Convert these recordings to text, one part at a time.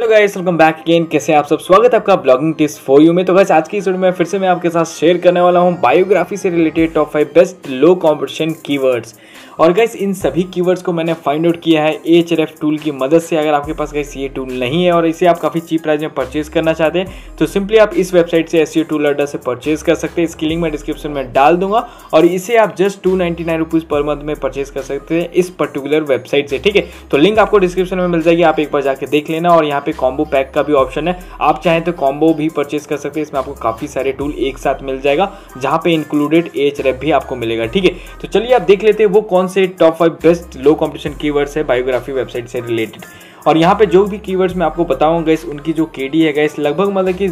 Hello guys, welcome back again. कैसे हैं आप सब? स्वागत है आपका ब्लॉगिंग टिप्स फॉर यू में। तो गाइस, आज की इस वीडियो में फिर से मैं आपके साथ शेयर करने वाला हूं बायोग्राफी से related top 5 best low competition keywords. और गाइस, इन सभी कीवर्ड्स को मैंने फाइंड आउट किया है एचआरएफ टूल की मदद से। अगर आपके पास गाइस ये टूल नहीं है और इसे आप काफ़ी चीप प्राइस में परचेज करना चाहते हैं तो सिंपली आप इस वेबसाइट से एसईओ टूल अड्डा से परचेज कर सकते हैं। इसकी लिंक मैं डिस्क्रिप्शन में डाल दूंगा और इसे आप जस्ट 299 रुपीज़ पर मंथ में परचेज कर सकते हैं इस पर्टिकुलर वेबसाइट से। ठीक है, तो लिंक आपको डिस्क्रिप्शन में मिल जाएगी, आप एक बार जाके देख लेना। और यहाँ पे कॉम्बो पैक का भी ऑप्शन है, आप चाहें तो कॉम्बो भी परचेज कर सकते हैं। इसमें आपको काफ़ी सारे टूल एक साथ मिल जाएगा जहाँ पे इंक्लूडेड एचआरएफ भी आपको मिलेगा। ठीक है, तो चलिए आप देख लेते हैं वो कौन से top 5 best low competition keywords है बायोग्राफी वेबसाइट से रिलेटेड। और यहाँ पे जो भी कीवर्ड्स मैं आपको बताऊंगा इस उनकी जो केडी है गाइस लगभग मतलब कि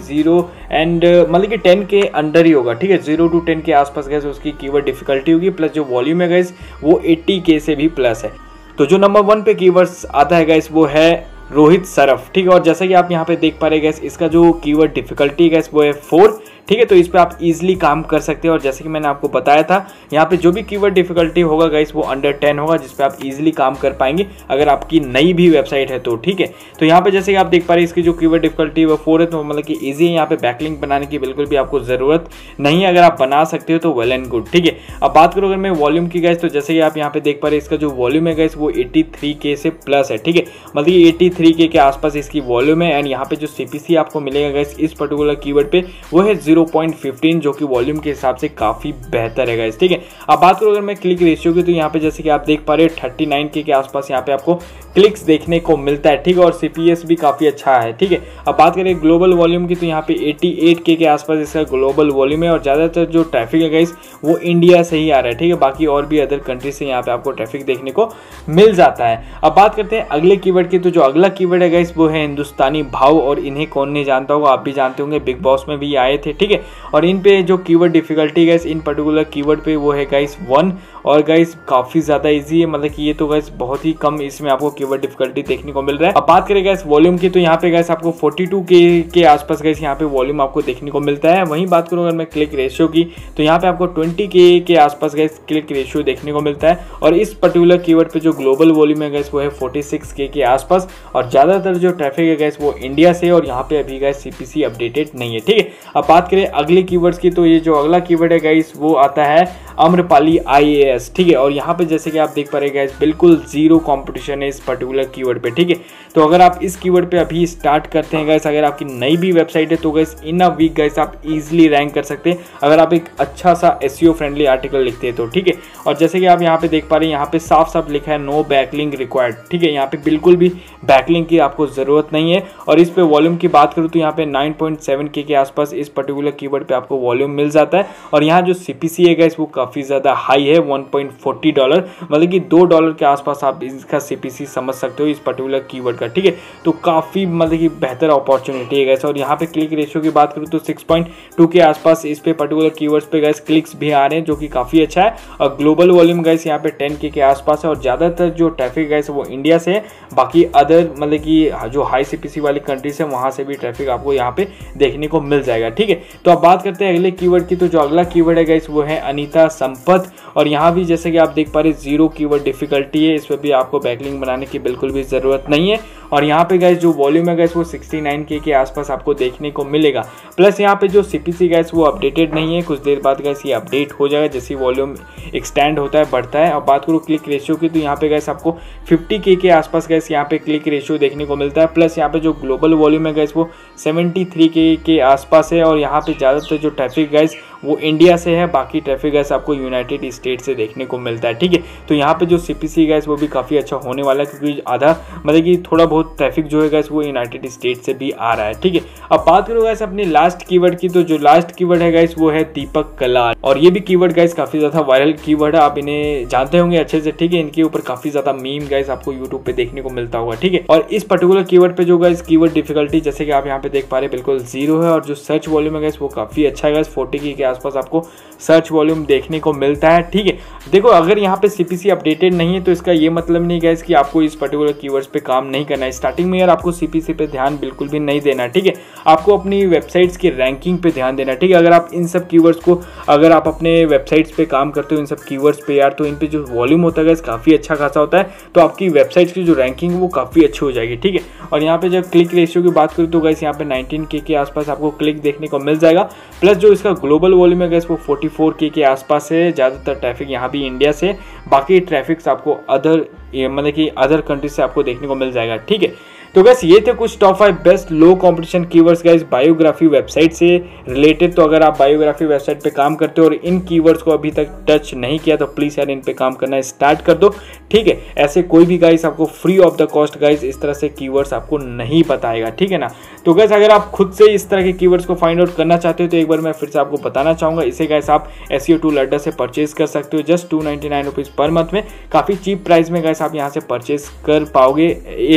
10 के अंडर ही होगा। ठीक है, 0 to 10 के आसपास गाइस उसकी कीवर्ड डिफिकल्टी होगी, प्लस जो वॉल्यूम है गाइस वो 80K से भी प्लस है। तो जो नंबर 1 पे कीवर्ड्स आता है गाइस वो है रोहित सरफ। ठीक है, और जैसा कि आप यहाँ पे देख पा रहे गाइस इसका जो कीवर्ड डिफिकल्टी गाइस वो है 4। ठीक है, तो इस पर आप इजीली काम कर सकते हो। और जैसे कि मैंने आपको बताया था, यहाँ पे जो भी कीवर्ड डिफिकल्टी होगा गाइस वो अंडर 10 होगा, जिस पे आप इजीली काम कर पाएंगे अगर आपकी नई भी वेबसाइट है तो। ठीक है, तो यहाँ पे जैसे कि आप देख पा रहे हैं इसकी जो कीवर्ड डिफिकल्टी वो 4 है, तो मतलब कि ईजी है। यहाँ पे बैकलिंक बनाने की बिल्कुल भी आपको ज़रूरत नहीं है, अगर आप बना सकते हो तो वेल एंड गुड। ठीक है, अब बात करूँ अगर मैं वॉल्यूम की गाइस, तो जैसे कि आप यहाँ पे देख पा रहे इसका जो वॉल्यूम है गाइस वो 83K से प्लस है। ठीक है, मतलब कि 83K के आसपास इसकी वॉल्यूम है। एंड यहाँ पे जो CPC आपको मिलेगा गाइस इस पर्टिकुलर कीवर्ड पे वो है 0.15, जो कि वॉल्यूम के हिसाब से काफ़ी बेहतर है गाइस। ठीक है, अब बात करूँ अगर मैं क्लिक रेशियो की, तो यहाँ पे जैसे कि आप देख पा रहे 39K के आसपास यहाँ पे आपको क्लिक्स देखने को मिलता है। ठीक है, और CPS भी काफ़ी अच्छा है। ठीक है, अब बात करें ग्लोबल वॉल्यूम की, तो यहाँ पे 88K के आसपास इसका ग्लोबल वॉल्यूम है। और ज़्यादातर जो ट्रैफिक है गाइस वो इंडिया से ही आ रहा है। ठीक है, बाकी और भी अदर कंट्री से यहाँ पे आपको ट्रैफिक देखने को मिल जाता है। अब बात करते हैं अगले कीवर्ड की, तो जो अगला कीवर्ड है गाइस वो है हिंदुस्तानी भाव। और इन्हें कौन नहीं जानता होगा, आप भी जानते होंगे, बिग बॉस में भी आए थे। ठीक है, और इन पे जो कीवर्ड डिफिकल्टी गाइस इन पर्टिकुलर कीवर्ड पे वो है गाइस 1। और गाइस काफ़ी ज़्यादा इजी है, मतलब कि ये तो गाइस बहुत ही कम इसमें आपको कीवर्ड डिफिकल्टी देखने को मिल रहा है। अब बात करें गाइस वॉल्यूम की, तो यहाँ पे गाइस आपको 42K के आसपास गाइस यहाँ पे वॉल्यूम आपको देखने को मिलता है। वहीं बात करूँ अगर मैं क्लिक रेशियो की, तो यहाँ पे आपको 20K के आसपास गाइस क्लिक रेशियो देखने को मिलता है। और इस पर्टिकुलर कीवर्ड पे जो ग्लोबल वॉल्यूम है गाइस वो है 46K के आसपास। और ज़्यादातर जो ट्रैफिक है गाइस वो इंडिया से, और यहाँ पे अभी गाइस CPC अपडेटेड नहीं है। ठीक है, अब बात करें अगले कीवर्ड्स की, तो ये जो अगला कीवर्ड है गाइस वो आता है अम्रपाली IAS। ठीक है, और यहाँ पे जैसे कि आप देख पा रहे गाइस बिल्कुल 0 कंपटीशन है इस पर्टिकुलर कीवर्ड पे। ठीक है, तो अगर आप इस कीवर्ड पे अभी स्टार्ट करते हैं गाइस, अगर आपकी नई भी वेबसाइट है तो guys in a week guys आप इजीली रैंक कर सकते हैं अगर आप एक अच्छा सा एसईओ फ्रेंडली आर्टिकल लिखते हैं तो। ठीक है, और जैसे कि आप यहाँ पे देख पा रहे हैं यहाँ पे साफ साफ लिखा है नो बैकलिंक रिक्वायर्ड। ठीक है, यहाँ पे बिल्कुल भी बैकलिंक की आपको ज़रूरत नहीं है। और इस पे वॉल्यूम की बात करूँ तो यहाँ पे 9.7K के आसपास इस पर्टिकुलर कीवर्ड पे आपको वॉल्यूम मिल जाता है। और यहाँ जो CPC है गाइस वो काफ़ी ज़्यादा हाई है, $1.40, मतलब कि $2 के आसपास आप इसका CPC समझ सकते हो इस पर्टिकुलर कीवर्ड का। ठीक है, तो काफ़ी मतलब कि बेहतर अपॉर्चुनिटी है गाइस। और यहाँ पे क्लिक रेशियो की बात करूँ तो 6.2 के आसपास इस पे पर्टिकुलर कीवर्ड्स पे गाइस क्लिक्स भी आ रहे हैं, जो कि काफ़ी अच्छा है। और ग्लोबल वॉल्यूम गाइस यहाँ पे 10K के आसपास है। और ज़्यादातर जो ट्रैफिक गाइस वो इंडिया से है, बाकी अदर मतलब कि जो हाई CPC वाली कंट्री से वहाँ से भी ट्रैफिक आपको यहाँ पे देखने को मिल जाएगा। ठीक है, तो अब बात करते हैं अगले कीवर्ड की, तो जो अगला कीवर्ड है गाइस वो है अनीता संपत। और यहाँ भी जैसे कि आप देख पा रहे 0 कीवर्ड डिफिकल्टी है, इस पर भी आपको बैकलिंक बनाने की बिल्कुल भी ज़रूरत नहीं है। और यहाँ पे गाइस जो वॉल्यूम है गाइस वो 69K के आसपास आपको देखने को मिलेगा। प्लस यहाँ पे जो CPC गाइस वो अपडेटेड नहीं है, कुछ देर बाद गाइस ये अपडेट हो जाएगा जैसे वॉल्यूम एक्सटेंड होता है, बढ़ता है। और बात करूँ क्लिक रेशियो की, तो यहाँ पे गाइस आपको 50K के आसपास गाइस यहाँ पे क्लिक रेशियो देखने को मिलता है। प्लस यहाँ पे जो ग्लोबल वॉल्यूम है गाइस वो 73K के आसपास है। और यहाँ पे ज़्यादातर जो ट्रैफिक गाइस वो इंडिया से है, बाकी ट्रैफिक गाइस आपको यूनाइटेड स्टेट से देखने को मिलता है। ठीक है, तो यहाँ पे जो CPC गाइस वो भी काफ़ी अच्छा होने वाला है, क्योंकि आधा मतलब कि थोड़ा बहुत ट्रैफिक जो है गाइस वो यूनाइटेड स्टेट से भी आ रहा है। ठीक है, अब बात करो गाइस अपने लास्ट कीवर्ड की, तो जो लास्ट कीवर्ड है गाइस वो है दीपक कलाल। और ये भी कीवर्ड गाइस काफ़ी ज़्यादा वायरल कीवर्ड है, आप इन्हें जानते होंगे अच्छे से। ठीक है, इनके ऊपर काफ़ी ज़्यादा मीम गाइस आपको यूट्यूब पर देखने को मिलता होगा। ठीक है, और इस पर्टिकुलर कीवर्ड पर जो गाइस कीवर्ड डिफिकल्टी जैसे कि आप यहाँ पे देख पा रहे बिल्कुल 0 है। और जो सर्च वॉल्यूम है गाइस वो काफ़ी अच्छा है, 40K के आसपास आपको सर्च वॉल्यूम देखने को मिलता है। ठीक है, देखो अगर यहाँ पे CPC अपडेटेड नहीं है तो इसका ये मतलब नहीं गाइस कि आपको इस पर्टिकुलर कीवर्ड्स पे काम नहीं करना करना है। स्टार्टिंग में यार आपको सीपीसी पे ध्यान बिल्कुल भी नहीं देना, ठीक है। आपको अपनी वेबसाइट्स की रैंकिंग पे ध्यान देना, ठीक है। अगर आप इन सब कीवर्ड्स को, अगर आप अपने वेबसाइट्स पे काम करते हो इन सब कीवर्ड्स पे यार, तो इन पे जो वॉल्यूम होता है काफ़ी अच्छा खासा होता है, तो आपकी वेबसाइट्स की जो रैंकिंग है वो काफ़ी अच्छी हो जाएगी, ठीक है। और यहाँ पर जब क्लिक रेशियो की बात करूँ तो गाइस यहाँ पे 19K के आसपास आपको क्लिक देखने को मिल जाएगा। प्लस जो इसका ग्लोबल वॉल्यूम है गाइस वो 44K के आसपास है। ज़्यादातर ट्रैफिक यहाँ भी इंडिया से, बाकी ट्रैफिक्स आपको अदर मतलब कि अदर कंट्रीज से आपको देखने को मिल जाएगा, ठीक है। तो गाइस ये थे कुछ top 5 best low competition keywords guys biography website से रिलेटेड। तो अगर आप बायोग्राफी वेबसाइट पे काम करते हो और इन कीवर्ड्स को अभी तक टच नहीं किया तो प्लीज़ यार इन पे काम करना स्टार्ट कर दो, ठीक है। ऐसे कोई भी गाइस आपको free of the cost guys इस तरह से कीवर्ड्स आपको नहीं बताएगा, ठीक है ना। तो गाइस अगर आप खुद से इस तरह के कीवर्ड्स को फाइंड आउट करना चाहते हो तो एक बार मैं फिर से आपको बताना चाहूँगा, इसे गाइस आप SEO टूल अड्डा से परचेज कर सकते हो जस्ट 299 रुपीज़ पर मंथ में। काफ़ी चीप प्राइस में गाइस आप यहाँ से परचेज कर पाओगे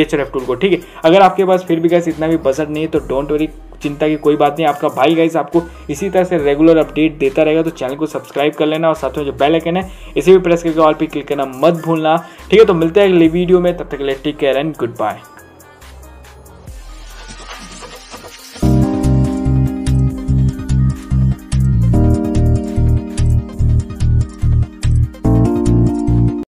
Ahrefs टूल को, ठीक है। अगर आपके पास फिर भी गाइस इतना भी बजट नहीं है तो डोंट वरी, चिंता की कोई बात नहीं, आपका भाई गाइस आपको इसी तरह से रेगुलर अपडेट देता रहेगा। तो चैनल को सब्सक्राइब कर लेना और साथ में जो बेल आइकन है इसे भी प्रेस करके ऑल पे क्लिक करना मत भूलना, ठीक है। तो मिलते हैं अगले वीडियो में, तब तक के लिए take care and good bye.